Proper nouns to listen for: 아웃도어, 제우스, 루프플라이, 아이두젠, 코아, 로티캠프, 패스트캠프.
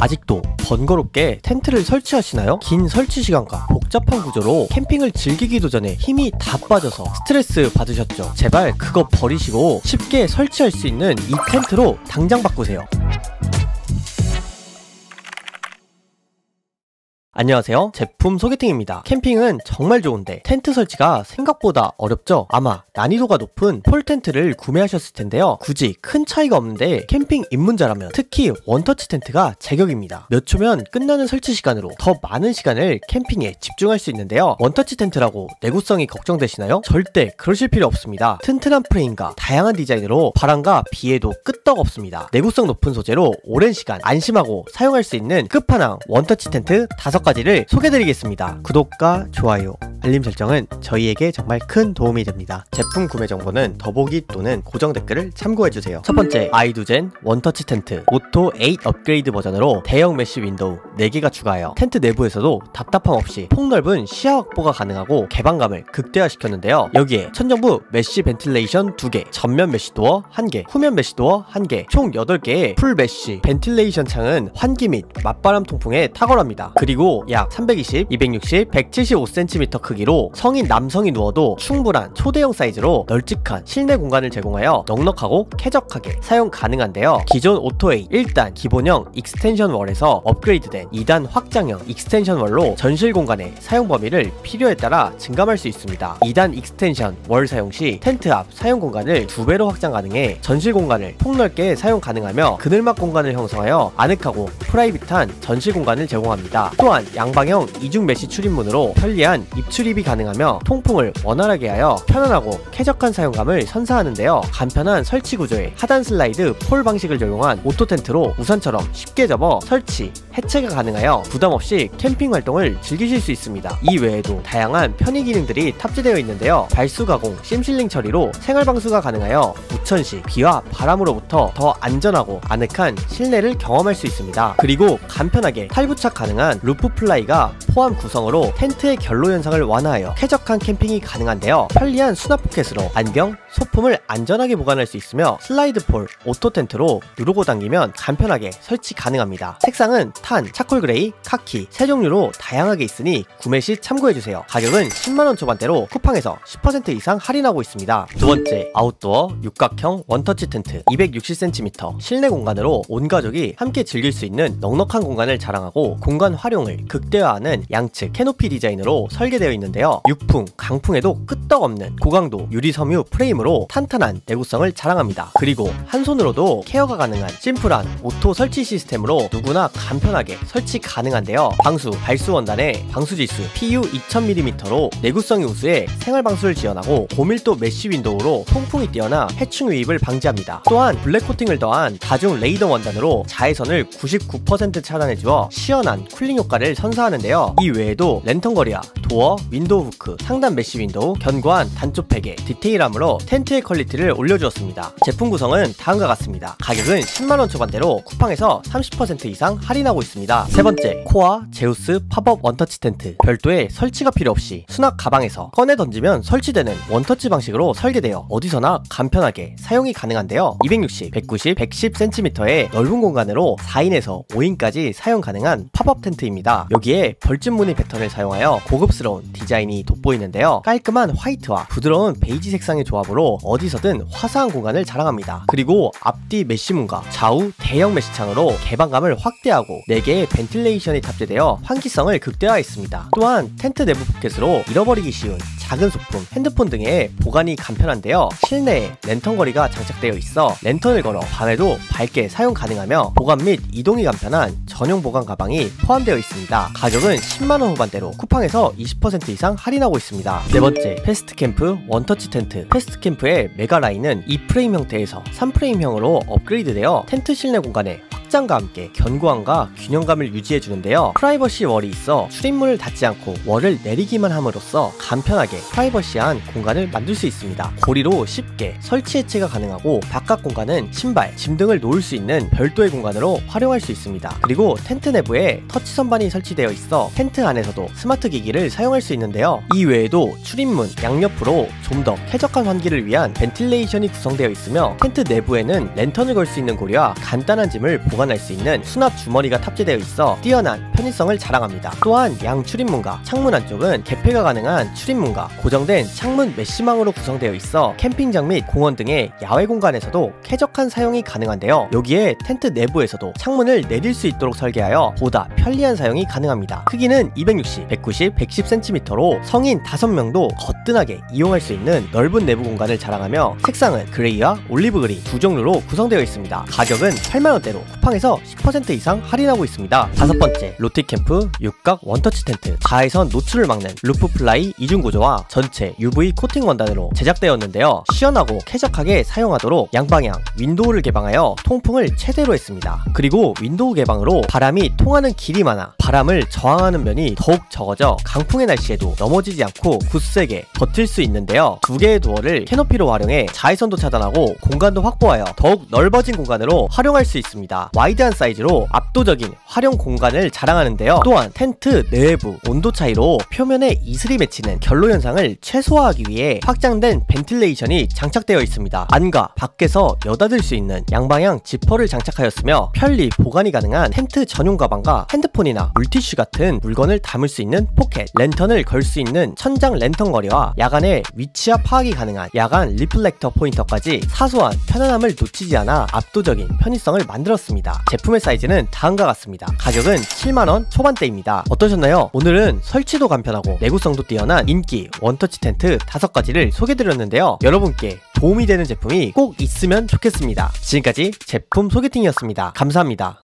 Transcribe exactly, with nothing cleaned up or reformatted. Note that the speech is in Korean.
아직도 번거롭게 텐트를 설치하시나요? 긴 설치 시간과 복잡한 구조로 캠핑을 즐기기도 전에 힘이 다 빠져서 스트레스 받으셨죠? 제발 그거 버리시고 쉽게 설치할 수 있는 이 텐트로 당장 바꾸세요. 안녕하세요, 제품 소개팅입니다. 캠핑은 정말 좋은데 텐트 설치가 생각보다 어렵죠? 아마 난이도가 높은 폴 텐트를 구매하셨을 텐데요, 굳이 큰 차이가 없는데 캠핑 입문자라면 특히 원터치 텐트가 제격입니다. 몇 초면 끝나는 설치 시간으로 더 많은 시간을 캠핑에 집중할 수 있는데요, 원터치 텐트라고 내구성이 걱정되시나요? 절대 그러실 필요 없습니다. 튼튼한 프레임과 다양한 디자인으로 바람과 비에도 끄떡없습니다. 내구성 높은 소재로 오랜 시간 안심하고 사용할 수 있는 끝판왕 원터치 텐트 다섯 가지 가지를 소개해드리겠습니다. 구독과 좋아요, 알림 설정은 저희에게 정말 큰 도움이 됩니다. 제품 구매 정보는 더보기 또는 고정 댓글을 참고해주세요. 첫 번째, 아이두젠 원터치 텐트 오토 팔 업그레이드 버전으로 대형 메쉬 윈도우 네 개가 추가하여 텐트 내부에서도 답답함 없이 폭넓은 시야 확보가 가능하고 개방감을 극대화시켰는데요. 여기에 천정부 메쉬 벤틸레이션 두 개, 전면 메쉬 도어 한 개, 후면 메쉬 도어 한 개, 총 여덟 개의 풀 메쉬 벤틸레이션 창은 환기 및 맞바람 통풍에 탁월합니다. 그리고 약 삼백이십, 이백육십, 백칠십오 센티미터 크기로 성인 남성이 누워도 충분한 초대형 사이즈로 널찍한 실내 공간을 제공하여 넉넉하고 쾌적하게 사용 가능한데요. 기존 오토 에이 일 단 기본형 익스텐션 월에서 업그레이드된 이 단 확장형 익스텐션 월로 전실 공간의 사용 범위를 필요에 따라 증감할 수 있습니다. 이 단 익스텐션 월 사용 시 텐트 앞 사용 공간을 두 배로 확장 가능해 전실 공간을 폭넓게 사용 가능하며 그늘막 공간을 형성하여 아늑하고 프라이빗한 전실 공간을 제공합니다. 또한 양방형 이중 메쉬 출입문으로 편리한 입출입이 가능하며 통풍을 원활하게 하여 편안하고 쾌적한 사용감을 선사하는데요. 간편한 설치 구조에 하단 슬라이드 폴 방식을 적용한 오토 텐트로 우산처럼 쉽게 접어 설치, 해체가 가능하여 부담없이 캠핑 활동을 즐기실 수 있습니다. 이 외에도 다양한 편의 기능들이 탑재되어 있는데요. 발수 가공, 심실링 처리로 생활 방수가 가능하여 우천 시 비와 바람으로부터 더 안전하고 아늑한 실내를 경험할 수 있습니다. 그리고 간편하게 탈부착 가능한 루프 플라이가 포함 구성으로 텐트의 결로 현상을 완화하여 쾌적한 캠핑이 가능한데요. 편리한 수납 포켓으로 안경, 소품을 안전하게 보관할 수 있으며 슬라이드 폴 오토 텐트로 누르고 당기면 간편하게 설치 가능합니다. 색상은 탄, 차콜 그레이, 카키 세 종류로 다양하게 있으니 구매 시 참고해주세요. 가격은 십만 원 초반대로 쿠팡에서 십 퍼센트 이상 할인하고 있습니다. 두 번째, 아웃도어 육각형 원터치 텐트 이백육십 센티미터 실내 공간으로 온 가족이 함께 즐길 수 있는 넉넉한 공간을 자랑하고 공간 활용을 극대화하는 양측 캐노피 디자인으로 설계되어 있는데요. 육풍, 강풍에도 끄떡없는 고강도 유리 섬유 프레임으로 탄탄한 내구성을 자랑합니다. 그리고 한 손으로도 케어가 가능한 심플한 오토 설치 시스템으로 누구나 간편하게 설치 가능한데요. 방수, 발수 원단에 방수지수 피 유 이천 밀리미터로 내구성이 우수해 생활방수를 지원하고 고밀도 메쉬 윈도우로 통풍이 뛰어나 해충 유입을 방지합니다. 또한 블랙 코팅을 더한 다중 레이더 원단으로 자외선을 구십구 퍼센트 차단해주어 시원한 쿨링 효과를 선사하는데요. 이 외에도 랜턴 거리와 도어, 윈도우 후크, 상단 메쉬 윈도우, 견고한 단조 패게, 디테일함으로 텐트의 퀄리티를 올려주었습니다. 제품 구성은 다음과 같습니다. 가격은 십만 원 초반대로 쿠팡에서 삼십 퍼센트 이상 할인하고 있습니다. 세 번째, 코아 제우스 팝업 원터치 텐트 별도의 설치가 필요 없이 수납 가방에서 꺼내 던지면 설치되는 원터치 방식으로 설계되어 어디서나 간편하게 사용이 가능한데요. 이백육십, 백구십, 백십 센티미터의 넓은 공간으로 사 인에서 오 인까지 사용 가능한 팝업 텐트입니다. 여기에 벌집 무늬 패턴을 사용하여 고급스러운 디자인이 돋보이는데요. 깔끔한 화이트와 부드러운 베이지 색상의 조합으로 어디서든 화사한 공간을 자랑합니다. 그리고 앞뒤 메쉬문과 좌우 대형 메쉬창으로 개방감을 확대하고 네 개의 벤틸레이션이 탑재되어 환기성을 극대화했습니다. 또한 텐트 내부 포켓으로 잃어버리기 쉬운 작은 소품, 핸드폰 등의 보관이 간편한데요. 실내에 랜턴 거리가 장착되어 있어 랜턴을 걸어 밤에도 밝게 사용 가능하며 보관 및 이동이 간편한 전용 보관 가방이 포함되어 있습니다. 가격은 십만 원 후반대로 쿠팡에서 이십 퍼센트 이상 할인하고 있습니다. 네 번째, 패스트캠프 원터치 텐트 패스트캠프의 메가라인은 이 프레임 형태에서 삼 프레임형으로 업그레이드되어 텐트 실내 공간에 확장과 함께 견고함과 균형감을 유지해주는데요. 프라이버시 월이 있어 출입문을 닫지 않고 월을 내리기만 함으로써 간편하게 프라이버시한 공간을 만들 수 있습니다. 고리로 쉽게 설치 해체가 가능하고 바깥 공간은 신발, 짐 등을 놓을 수 있는 별도의 공간으로 활용할 수 있습니다. 그리고 텐트 내부에 터치 선반이 설치되어 있어 텐트 안에서도 스마트 기기를 사용할 수 있는데요. 이 외에도 출입문 양옆으로 좀 더 쾌적한 환기를 위한 벤틸레이션이 구성되어 있으며 텐트 내부에는 랜턴을 걸 수 있는 고리와 간단한 짐을 보관할 수 있습니다. 보관할 수 있는 수납 주머니가 탑재되어 있어 뛰어난 편의성을 자랑합니다. 또한 양 출입문과 창문 안쪽은 개폐가 가능한 출입문과 고정된 창문 메쉬망으로 구성되어 있어 캠핑장 및 공원 등의 야외 공간에서도 쾌적한 사용이 가능한데요, 여기에 텐트 내부에서도 창문을 내릴 수 있도록 설계하여 보다 편리한 사용이 가능합니다. 크기는 이백육십, 백구십, 백십 센티미터로 성인 다섯 명도 거뜬하게 이용할 수 있는 넓은 내부 공간을 자랑하며 색상은 그레이와 올리브 그린 두 종류로 구성되어 있습니다. 가격은 팔만 원대로 쿠팡에서 십 퍼센트 이상 할인하고 있습니다. 다섯 번째, 로티캠프 육각 원터치 텐트. 가해선 노출을 막는 루프플라이 이중구조와 전체 유브이 코팅 원단으로 제작되었는데요, 시원하고 쾌적하게 사용하도록 양방향 윈도우를 개방하여 통풍을 최대로 했습니다. 그리고 윈도우 개방으로 바람이 통하는 길이 많아 바람을 저항하는 면이 더욱 적어져 강풍의 날씨에도 넘어지지 않고 굳세게 버틸 수 있는데요, 두 개의 도어를 캐노피로 활용해 자외선도 차단하고 공간도 확보하여 더욱 넓어진 공간으로 활용할 수 있습니다. 와이드한 사이즈로 압도적인 활용 공간을 자랑하는데요, 또한 텐트 내부 온도 차이로 표면에 이슬이 맺히는 결로 현상을 최소화하기 위해 확장된 벤틸레이션이 장착되어 있습니다. 안과 밖에서 여닫을 수 있는 양방향 지퍼를 장착하였으며 편리 보관이 가능한 텐트 전용 가방과 핸드폰이나 물티슈 같은 물건을 담을 수 있는 포켓, 랜턴을 걸 수 있는 천장 랜턴 거리와 야간의 위치와 파악이 가능한 야간 리플렉터 포인터까지 사소한 편안함을 놓치지 않아 압도적인 편의성을 만들었습니다. 제품의 사이즈는 다음과 같습니다. 가격은 칠만 원 초반대입니다. 어떠셨나요? 오늘은 설치도 간편하고 내구성도 뛰어난 인기 원터치 텐트 다섯 가지를 소개드렸는데요, 여러분께 도움이 되는 제품이 꼭 있으면 좋겠습니다. 지금까지 제품 소개팅이었습니다. 감사합니다.